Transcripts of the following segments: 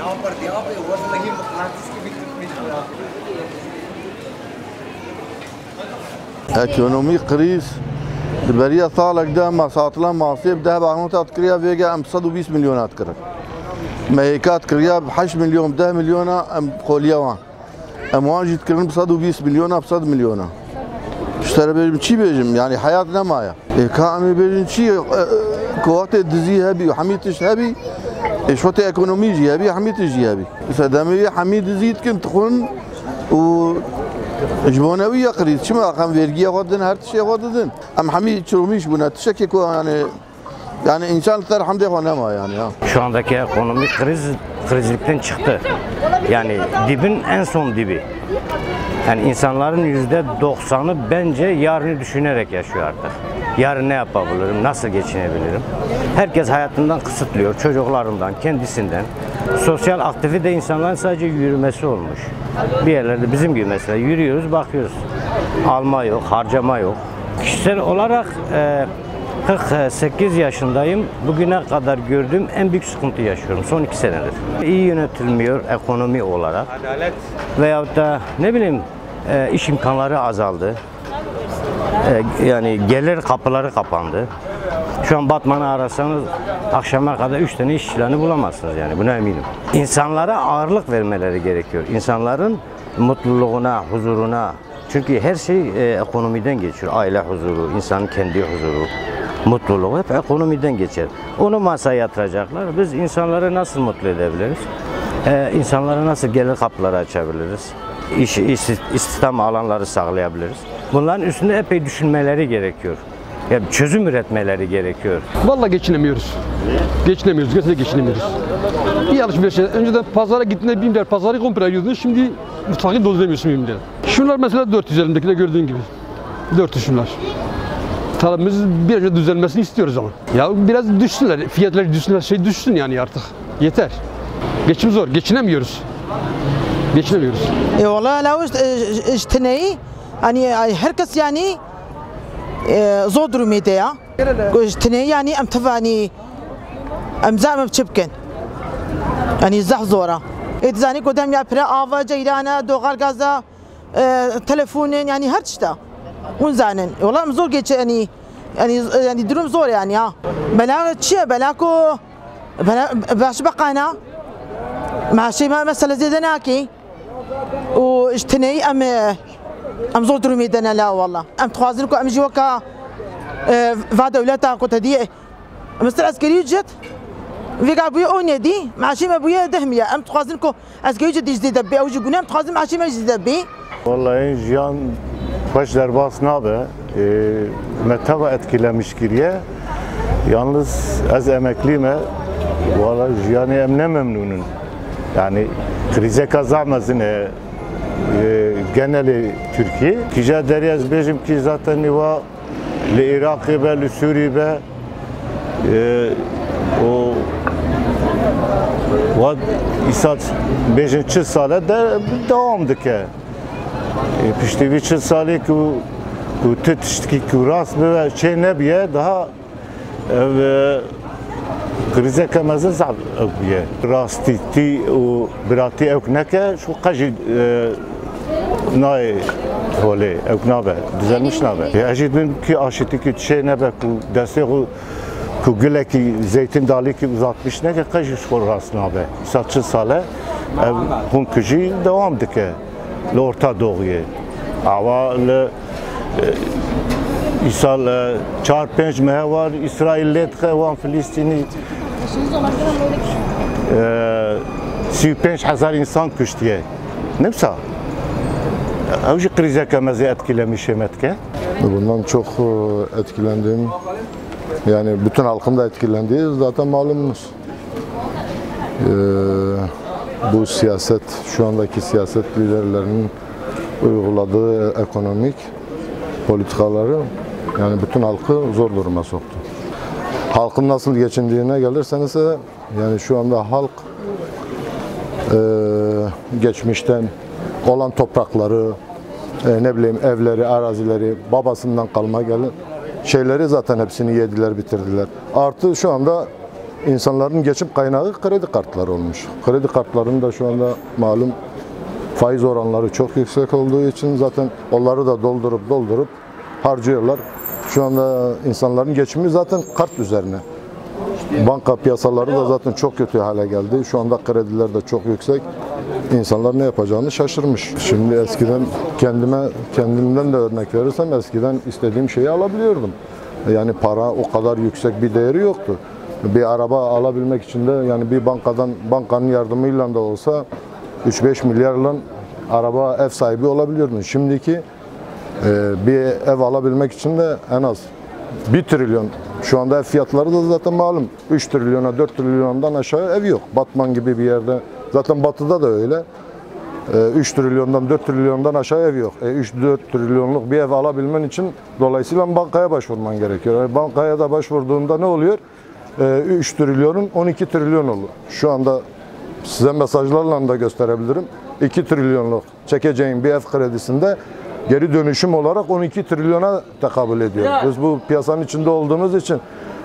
यहाँ पर यहाँ पे वर्ष लगी फ्रांसिस की बिक्री ekonomi kriz beriya salak da masatılan masif da bağnat kriya vega 120 milyon atkirak mehikat kriya 8 milyon 10 milyona qoliyavan amajit kirin 120 milyona 100 milyona işler benim çi bejim yani hayat namaya ekonomi bejim çi kuvvet dizi hebi hamitish hebi شوتي ايكونومي جيابي حميد الجيابي فدامي حميد زيد كنت خون و جبوناوي قريت شما رقم فيرجيا غدن هرتشي غدن ام حميد تشوميش بنات شكك yani insan terhamde konama yani ya. Şu andaki ekonomik krizlikten çıktı. Yani dibin en son dibi. Yani insanların %90'ı bence yarını düşünerek yaşıyor artık. Yarın ne yapabilirim, nasıl geçinebilirim? Herkes hayatından kısıtlıyor, çocuklarından, kendisinden. Sosyal aktivite insanların sadece yürümesi olmuş. Bir yerlerde bizim gibi mesela yürüyoruz, bakıyoruz. Alma yok, harcama yok. Kişisel olarak 48 yaşındayım. Bugüne kadar gördüğüm en büyük sıkıntı yaşıyorum son 2 senedir. İyi yönetilmiyor ekonomi olarak. Adalet. Veyahut da ne bileyim iş imkanları azaldı. Yani gelir kapıları kapandı. Şu an Batman'ı arasanız akşama kadar 3 tane iş ilanı bulamazsınız yani buna eminim. İnsanlara ağırlık vermeleri gerekiyor. İnsanların mutluluğuna, huzuruna. Çünkü her şey ekonomiden geçiyor. Aile huzuru, insanın kendi huzuru. Mutluluğu hep ekonomiden geçer. Onu masaya yatıracaklar. Biz insanları nasıl mutlu edebiliriz? İnsanlara nasıl gelir kapıları açabiliriz? İstihdam alanları sağlayabiliriz? Bunların üstünde epey düşünmeleri gerekiyor. Ya çözüm üretmeleri gerekiyor. Vallahi geçinemiyoruz. Geçinemiyoruz. Gerçekten geçinemiyoruz. Bir alışveriş. Önceden pazara gittiğinde 1000 lira pazarı komple alıyordun. Şimdi mutfağı dolduramıyorsun 1000 lira. Şunlar mesela 400 elimdekiler gördüğün gibi. 400 şunlar. Talebimiz bir önce düzelmesini istiyoruz ama. Ya biraz düşsünler, fiyatlar düşsünler, şey düşsün yani artık. Yeter. Geçim zor, geçinemiyoruz. Geçinemiyoruz. Vallahi la işteneyi, hani herkes yani zor durumda ya. İşteneyi yani emtevani, emzam çipken. Yani zah zora. Etzani kodem ya pira ava ceylana, doğal gaza, telefonun yani her şeyde. Unzanen. Vallahi zor geçe yani durum zor yani ya. Bela çiye belako baş bakana. Maaşı mesela zedena ki. O işteneyi am zor durum edene la vallahi. Am tuhazir ko am jiwaka va devleta ko tadiye. Mesela askeri ücret vega bu o nedi? Maaşı bu ya dehmiye. Am tuhazir ko askeri ücret izledi be o jiguna tuhazir maaşı izledi be. Vallahi jiyan baş derbas nabe metaba etkilemiş giriye. Yalnız az emekliyim. Valla yani emne memnunum. Yani krize kazanmasın geneli Türkiye. Kija deriyaz bizim ki zaten niva le Irak'ı be, le Suriye be o vad isat bizim 3 sala devam dike. Pişti 3 sali ki bu tütüşteki kuras ve şey ne biye daha krize kemazın zab biye rastiti u birati ekneke şu kaçı nay hole eknabe düzelmiş nabe ya acıdım ki aşitiki şey ne be ku dese ku güleki zeytin dalı ki uzatmış ne kaçı şu rast nabe satçı sale hun kıcı devam dike Orta Doğu'ya. Ama İsa'l 4-5 mehe var, İsrail'le var, Filistin'i 35.000 insan küştüye. Neyse. Avcı krize kemezi etkilemiş emetke. Bundan çok etkilendim. Yani bütün halkım da etkilendiği zaten malumumuz. Bu siyaset, şu andaki siyaset liderlerinin uyguladığı ekonomik politikaları yani bütün halkı zor duruma soktu. Halkın nasıl geçindiğine gelirseniz de yani şu anda halk geçmişten olan toprakları, ne bileyim evleri, arazileri, babasından kalma şeyleri zaten hepsini yediler, bitirdiler. Artı şu anda insanların geçim kaynağı kredi kartları olmuş. Kredi kartlarının da şu anda malum faiz oranları çok yüksek olduğu için zaten onları da doldurup harcıyorlar. Şu anda insanların geçimi zaten kart üzerine. Banka piyasaları da zaten çok kötü hale geldi. Şu anda krediler de çok yüksek. İnsanlar ne yapacağını şaşırmış. Şimdi eskiden kendimden de örnek verirsem eskiden istediğim şeyi alabiliyordum. Yani para o kadar yüksek bir değeri yoktu. Bir araba alabilmek için de yani bir bankanın yardımıyla da olsa 3-5 milyarla araba ev sahibi olabiliyordun. Şimdiki bir ev alabilmek için de en az 1 trilyon. Şu anda ev fiyatları da zaten malum. 3 trilyona 4 trilyondan aşağı ev yok. Batman gibi bir yerde. Zaten batıda da öyle. 3 trilyondan 4 trilyondan aşağı ev yok. 3-4 trilyonluk bir ev alabilmen için dolayısıyla bankaya başvurman gerekiyor. Yani bankaya da başvurduğunda ne oluyor? 3 trilyonun 12 trilyon olur. Şu anda size mesajlarla da gösterebilirim. 2 trilyonluk çekeceğin bir ev kredisinde geri dönüşüm olarak 12 trilyona tekabül ediyor. Biz bu piyasanın içinde olduğumuz için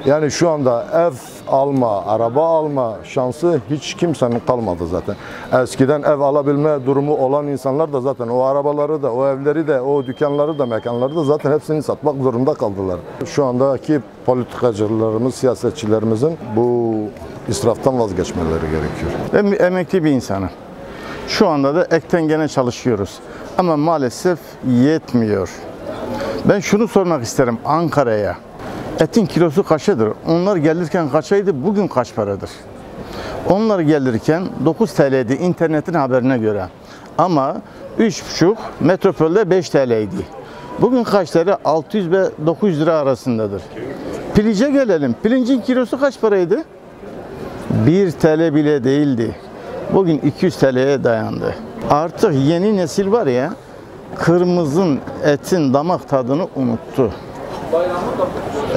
yani şu anda ev alma, araba alma şansı hiç kimsenin kalmadı zaten. Eskiden ev alabilme durumu olan insanlar da zaten o arabaları da, o evleri de, o dükkanları da, mekanları da zaten hepsini satmak zorunda kaldılar. Şu andaki politikacılarımız, siyasetçilerimizin bu israftan vazgeçmeleri gerekiyor. Emekli bir insanım. Şu anda da ekten gene çalışıyoruz. Ama maalesef yetmiyor. Ben şunu sormak isterim Ankara'ya. Etin kilosu kaçadır? Onlar gelirken kaçaydı, bugün kaç paradır? Onlar gelirken 9 TL'ydi internetin haberine göre. Ama 3,5 metropolde 5 TL'ydi. Bugün kaç TL? 600 ve 900 lira arasındadır. Pirince gelelim. Pirincin kilosu kaç paraydı? 1 TL bile değildi. Bugün 200 TL'ye dayandı. Artık yeni nesil var ya, kırmızın etin damak tadını unuttu.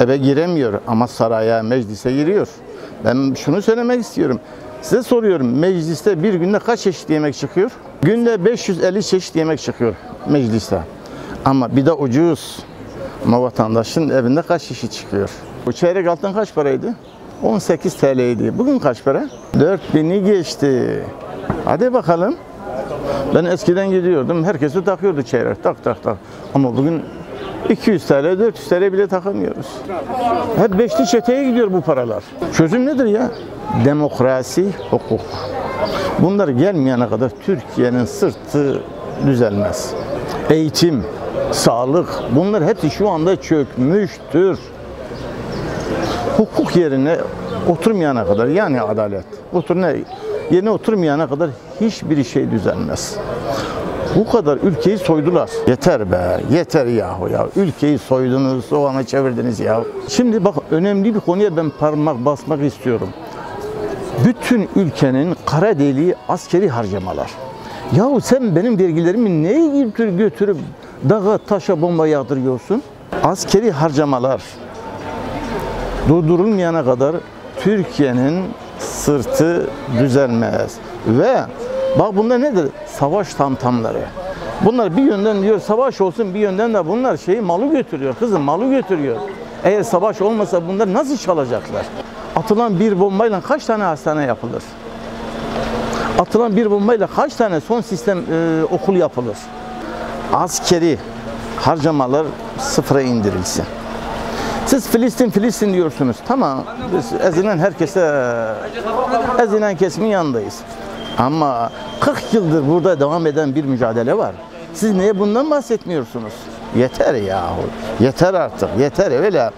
Eve giremiyor ama saraya, meclise giriyor. Ben şunu söylemek istiyorum. Size soruyorum, mecliste bir günde kaç çeşit yemek çıkıyor? Günde 550 çeşit yemek çıkıyor mecliste. Ama bir de ucuz. Ama vatandaşın evinde kaç çeşit çıkıyor? Bu çeyrek altın kaç paraydı? 18 TL'ydi. Bugün kaç para? 4000'i geçti. Hadi bakalım. Ben eskiden gidiyordum, herkesi takıyordu çeyrek, tak. Ama bugün 200 TL, 400 TL bile takamıyoruz. Hep beşli çeteye gidiyor bu paralar. Çözüm nedir ya? Demokrasi, hukuk. Bunlar gelmeyene kadar Türkiye'nin sırtı düzelmez. Eğitim, sağlık, bunlar hepsi şu anda çökmüştür. Hukuk yerine oturmayana kadar, yani adalet, yerine oturmayana kadar hiçbir şey düzelmez. Bu kadar ülkeyi soydular. Yeter be, yeter yahu ya. Ülkeyi soydunuz, soğana çevirdiniz ya. Şimdi bak, önemli bir konuya ben parmak basmak istiyorum. Bütün ülkenin kara deliği askeri harcamalar. Yahu sen benim vergilerimi neye götürüp dağa, taşa, bomba yağdırıyorsun? Askeri harcamalar durdurulmayana kadar Türkiye'nin sırtı düzelmez. Ve bak, bunlar nedir? Savaş tamtamları. Bunlar bir yönden diyor savaş olsun, bir yönden de bunlar malı götürüyor. Kızım, malı götürüyor. Eğer savaş olmasa bunlar nasıl çalacaklar? Atılan bir bombayla kaç tane hastane yapılır? Atılan bir bombayla kaç tane son sistem okul yapılır? Askeri harcamalar sıfıra indirilsin. Siz Filistin diyorsunuz. Tamam, biz ezilen kesimin yanındayız. Ama 40 yıldır burada devam eden bir mücadele var. Siz niye bundan bahsetmiyorsunuz? Yeter yahu. Yeter artık. Yeter öyle.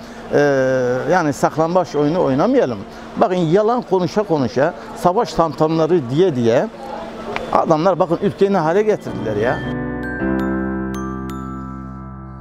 Yani saklambaç oyunu oynamayalım. Bakın, yalan konuşa, savaş tamtamları diye adamlar bakın ülkeyi ne hale getirdiler ya.